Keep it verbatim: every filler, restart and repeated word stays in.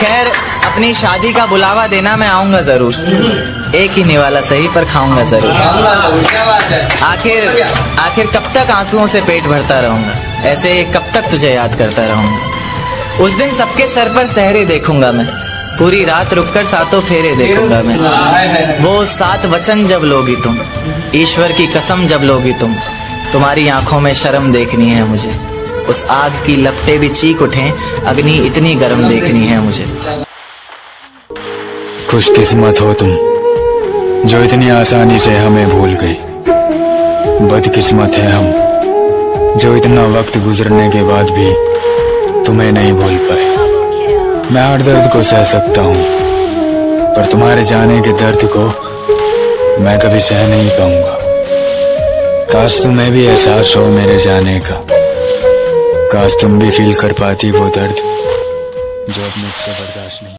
खैर अपनी शादी का बुलावा देना, मैं आऊंगा जरूर। एक ही निवाला सही पर खाऊंगा जरूर। आखिर आखिर कब तक आंसुओं से पेट भरता रहूंगा, ऐसे कब तक तुझे याद करता रहूंगा। उस दिन सबके सर पर सहरे देखूंगा मैं, पूरी रात रुककर सातों फेरे देखूंगा मैं। वो सात वचन जब लोगी तुम, ईश्वर की कसम जब लोगी तुम, तुम्हारी आंखों में शर्म देखनी है मुझे। उस आग की लपटे भी चीख उठे, अग्नि इतनी गर्म देखनी है मुझे। खुशकिस्मत हो तुम जो इतनी आसानी से हमें भूल गई। बदकिस्मत है हम जो इतना वक्त गुजरने के बाद भी तुम्हें नहीं भूल पाए। मैं हर दर्द को सह सकता हूँ, पर तुम्हारे जाने के दर्द को मैं कभी सह नहीं पाऊंगा। काश तुम्हें भी एहसास हो मेरे जाने का, काश तुम भी फील कर पाती वो दर्द जो अब मुझसे बर्दाश्त नहीं।